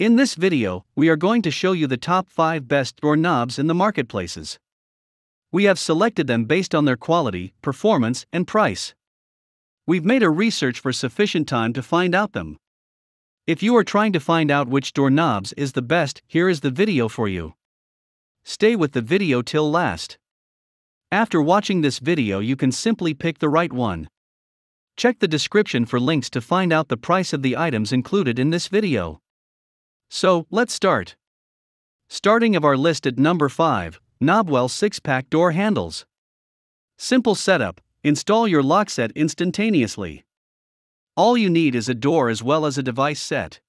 In this video, we are going to show you the top 5 best door knobs in the marketplaces. We have selected them based on their quality, performance, and price. We've made a research for sufficient time to find out them. If you are trying to find out which door knobs is the best, here is the video for you. Stay with the video till last. After watching this video, you can simply pick the right one. Check the description for links to find out the price of the items included in this video. So, let's start. Starting of our list at number 5, Knobwell 6-Pack Door Handles. Simple setup, install your lock set instantaneously. All you need is a door as well as a device set.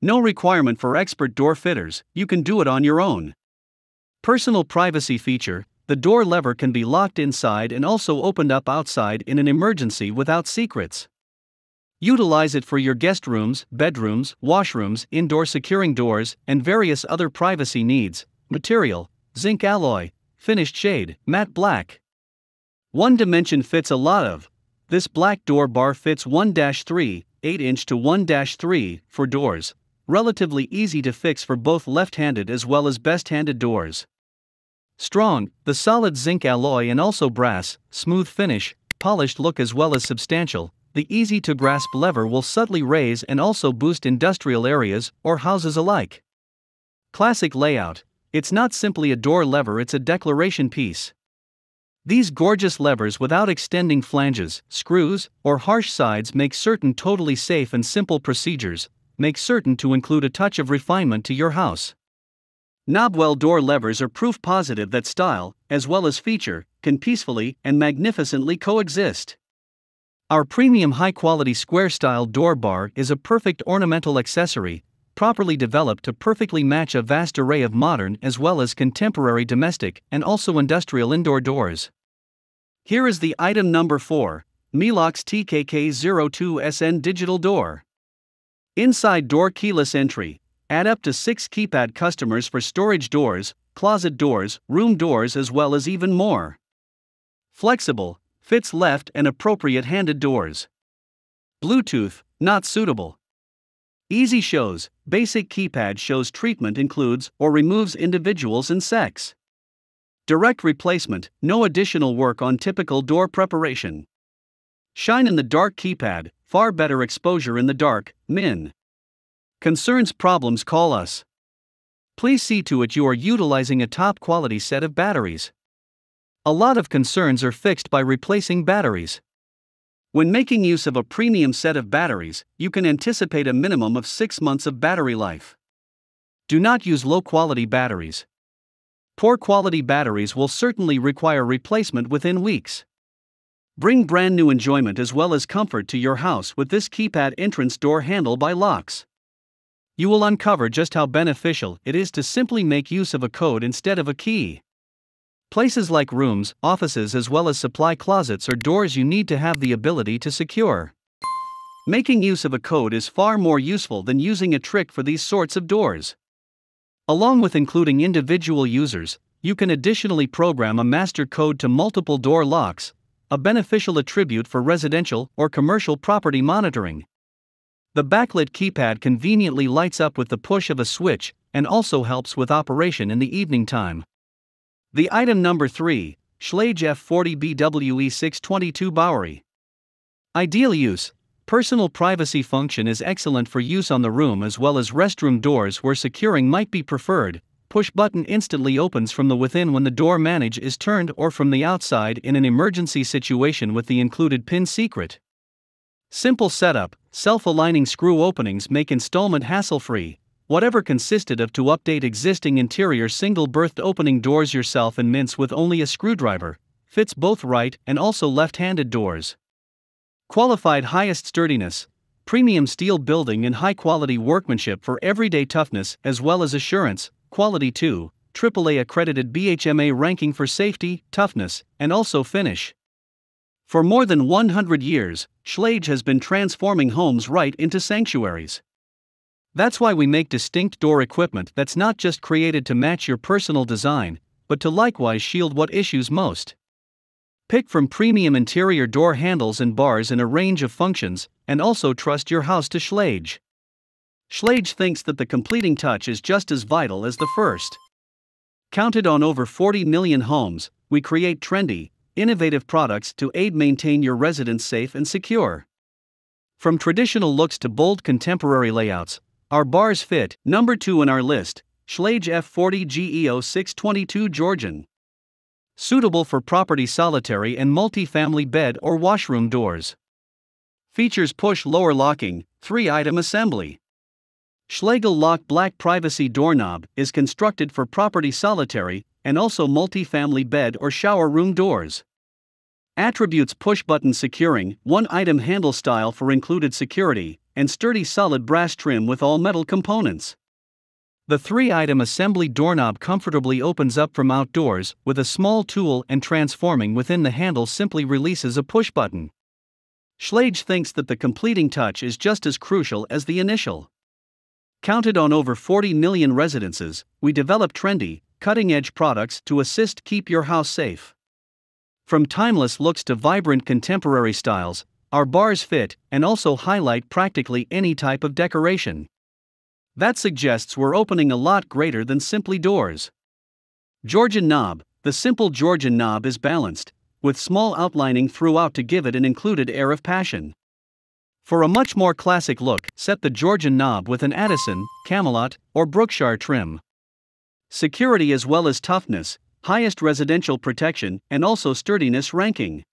No requirement for expert door fitters, you can do it on your own. Personal privacy feature, the door lever can be locked inside and also opened up outside in an emergency without secrets. Utilize it for your guest rooms, bedrooms, washrooms, indoor securing doors, and various other privacy needs. Material, zinc alloy, finished shade, matte black. One dimension fits a lot of. This black door bar fits 1-3, 8-inch to 1-3, for doors. Relatively easy to fix for both left-handed as well as best-handed doors. Strong, the solid zinc alloy and also brass, smooth finish, polished look as well as substantial. The easy-to-grasp lever will subtly raise and also boost industrial areas or houses alike. Classic layout. It's not simply a door lever, it's a declaration piece. These gorgeous levers without extending flanges, screws, or harsh sides make certain totally safe and simple procedures, make certain to include a touch of refinement to your house. Knobwell door levers are proof positive that style, as well as feature, can peacefully and magnificently coexist. Our premium high-quality square-style door bar is a perfect ornamental accessory, properly developed to perfectly match a vast array of modern as well as contemporary domestic and also industrial indoor doors. Here is the item number 4, MiLocks TKK-02SN Digital Door. Inside door keyless entry. Add up to 6 keypad customers for storage doors, closet doors, room doors as well as even more. Flexible. Fits left and appropriate handed doors. Bluetooth, not suitable. Easy shows, basic keypad shows treatment includes or removes individuals and sex. Direct replacement, no additional work on typical door preparation. Shine in the dark keypad, far better exposure in the dark, min. Concerns problems call us. Please see to it you are utilizing a top quality set of batteries. A lot of concerns are fixed by replacing batteries. When making use of a premium set of batteries, you can anticipate a minimum of 6 months of battery life. Do not use low-quality batteries. Poor quality batteries will certainly require replacement within weeks. Bring brand new enjoyment as well as comfort to your house with this keypad entrance door handle by MiLocks. You will uncover just how beneficial it is to simply make use of a code instead of a key. Places like rooms, offices as well as supply closets are doors you need to have the ability to secure. Making use of a code is far more useful than using a trick for these sorts of doors. Along with including individual users, you can additionally program a master code to multiple door locks, a beneficial attribute for residential or commercial property monitoring. The backlit keypad conveniently lights up with the push of a switch and also helps with operation in the evening time. The item number 3, Schlage F40BWE622 Bowery. Ideal use, personal privacy function is excellent for use on the room as well as restroom doors where securing might be preferred. Push button instantly opens from the within when the door manage is turned or from the outside in an emergency situation with the included pin secret. Simple setup, self-aligning screw openings make installment hassle-free. Whatever consisted of to update existing interior single berthed opening doors yourself and mince with only a screwdriver, fits both right and also left-handed doors. Qualified highest sturdiness, premium steel building and high-quality workmanship for everyday toughness as well as assurance, quality 2, AAA accredited BHMA ranking for safety, toughness, and also finish. For more than 100 years, Schlage has been transforming homes right into sanctuaries. That's why we make distinct door equipment that's not just created to match your personal design, but to likewise shield what issues most. Pick from premium interior door handles and bars in a range of functions, and also trust your house to Schlage. Schlage thinks that the completing touch is just as vital as the first. Counted on over 40 million homes, we create trendy, innovative products to aid maintain your residence safe and secure. From traditional looks to bold contemporary layouts, our bars fit number 2 in our list, Schlage F40 GEO 622 Georgian. Suitable for property solitary and multi-family bed or washroom doors. Features push lower locking, 3-item assembly. Schlegel Lock Black Privacy Doorknob is constructed for property solitary and also multi-family bed or shower room doors. Attributes: push button securing, 1-item handle style for included security, and sturdy solid brass trim with all metal components. The 3-item assembly doorknob comfortably opens up from outdoors with a small tool, and transforming within the handle simply releases a push button. Schlage thinks that the completing touch is just as crucial as the initial. Counted on over 40 million residences, we develop trendy, cutting-edge products to assist keep your house safe. From timeless looks to vibrant contemporary styles, our bars fit and also highlight practically any type of decoration. That suggests we're opening a lot greater than simply doors. Georgian knob. The simple Georgian knob is balanced, with small outlining throughout to give it an included air of passion. For a much more classic look, set the Georgian knob with an Addison, Camelot, or Brookshire trim. Security as well as toughness, highest residential protection and also sturdiness ranking.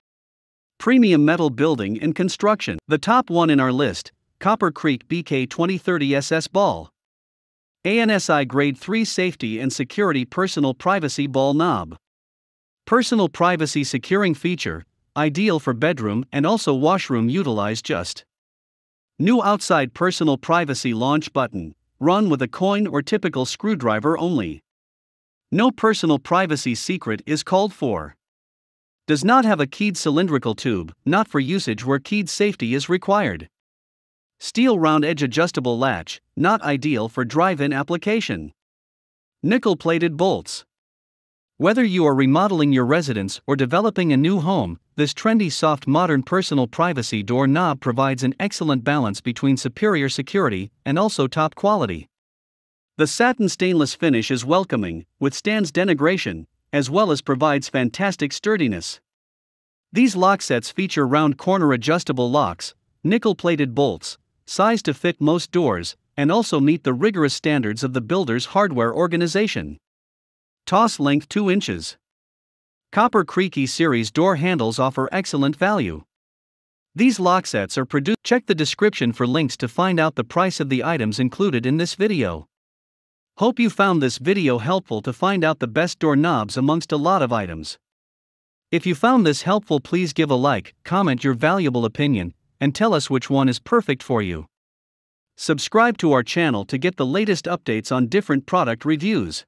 Premium metal building and construction. The top one in our list, Copper Creek BK2030SS Ball. ANSI Grade 3 Safety and Security Personal Privacy Ball Knob. Personal privacy securing feature, ideal for bedroom and also washroom utilize just. New outside personal privacy launch button, run with a coin or typical screwdriver only. No personal privacy secret is called for. Does not have a keyed cylindrical tube, not for usage where keyed safety is required. Steel round edge adjustable latch, not ideal for drive-in application. Nickel-plated bolts. Whether you are remodeling your residence or developing a new home, this trendy soft modern personal privacy door knob provides an excellent balance between superior security and also top quality. The satin stainless finish is welcoming, withstands denigration, as well as provides fantastic sturdiness. These lock sets feature round corner adjustable locks, nickel-plated bolts, sized to fit most doors, and also meet the rigorous standards of the builder's hardware organization. Toss length 2 inches. Copper Creek E-Series door handles offer excellent value. These lock sets are produced. Check the description for links to find out the price of the items included in this video. Hope you found this video helpful to find out the best door knobs amongst a lot of items. If you found this helpful, please give a like, comment your valuable opinion, and tell us which one is perfect for you. Subscribe to our channel to get the latest updates on different product reviews.